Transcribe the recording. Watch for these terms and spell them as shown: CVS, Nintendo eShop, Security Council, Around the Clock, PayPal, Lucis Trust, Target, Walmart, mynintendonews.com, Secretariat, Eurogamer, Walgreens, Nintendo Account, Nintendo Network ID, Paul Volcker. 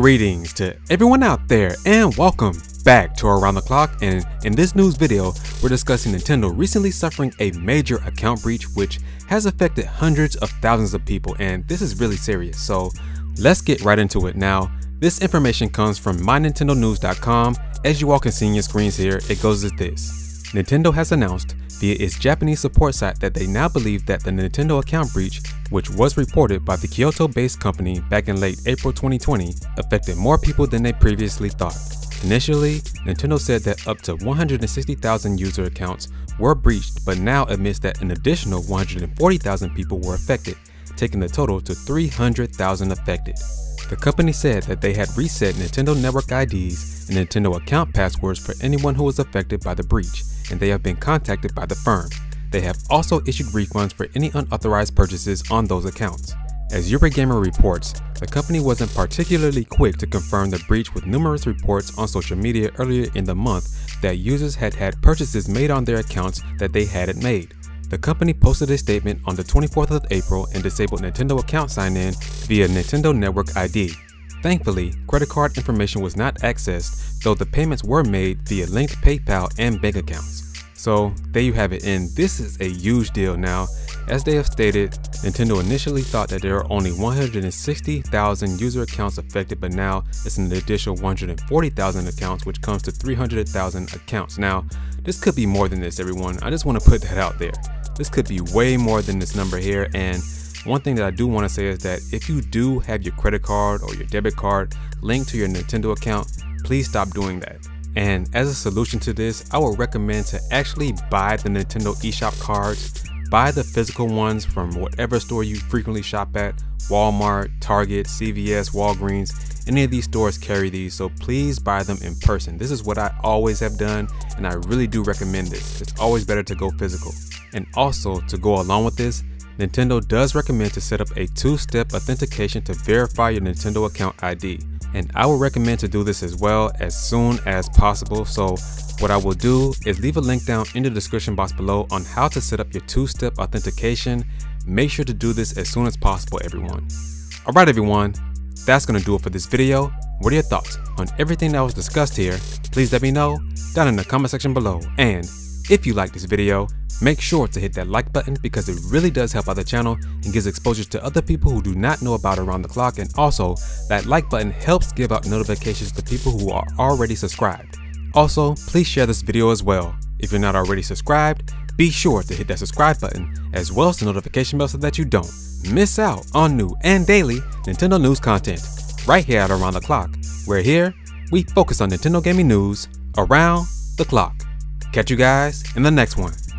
Greetings to everyone out there and welcome back to Around the Clock, and in this news video we're discussing Nintendo recently suffering a major account breach which has affected hundreds of thousands of people, and this is really serious, so let's get right into it. Now this information comes from mynintendonews.com. As you all can see on your screens here, it goes as this: Nintendo has announced via its Japanese support site that they now believe that the Nintendo account breach, which was reported by the Kyoto-based company back in late April 2020, affected more people than they previously thought. Initially, Nintendo said that up to 160,000 user accounts were breached, but now admits that an additional 140,000 people were affected, taking the total to 300,000 affected. The company said that they had reset Nintendo Network IDs and Nintendo account passwords for anyone who was affected by the breach, and they have been contacted by the firm. They have also issued refunds for any unauthorized purchases on those accounts. As Eurogamer reports, the company wasn't particularly quick to confirm the breach, with numerous reports on social media earlier in the month that users had had purchases made on their accounts that they hadn't made. The company posted a statement on the 24th of April and disabled Nintendo account sign-in via Nintendo Network ID. Thankfully, credit card information was not accessed, though the payments were made via linked PayPal and bank accounts. So there you have it, and this is a huge deal. Now, as they have stated, Nintendo initially thought that there are only 160,000 user accounts affected, but now it's an additional 140,000 accounts, which comes to 300,000 accounts. Now, this could be more than this, everyone. I just want to put that out there. This could be way more than this number here, and one thing that I do want to say is that if you do have your credit card or your debit card linked to your Nintendo account, please stop doing that. And as a solution to this, I would recommend to actually buy the Nintendo eShop cards, buy the physical ones from whatever store you frequently shop at, Walmart, Target, CVS, Walgreens, any of these stores carry these, so please buy them in person. This is what I always have done, and I really do recommend this. It's always better to go physical. And also, to go along with this, Nintendo does recommend to set up a two-step authentication to verify your Nintendo account ID. And I would recommend to do this as well as soon as possible. So what I will do is leave a link down in the description box below on how to set up your two-step authentication. Make sure to do this as soon as possible, everyone. All right, everyone, that's going to do it for this video. What are your thoughts on everything that was discussed here? Please let me know down in the comment section below. And if you like this video, make sure to hit that like button because it really does help out the channel and gives exposure to other people who do not know about Around the Clock. And also, that like button helps give out notifications to people who are already subscribed. Also, please share this video as well. If you're not already subscribed, be sure to hit that subscribe button as well as the notification bell so that you don't miss out on new and daily Nintendo news content right here at Around the Clock. We're here, we focus on Nintendo gaming news around the clock. Catch you guys in the next one.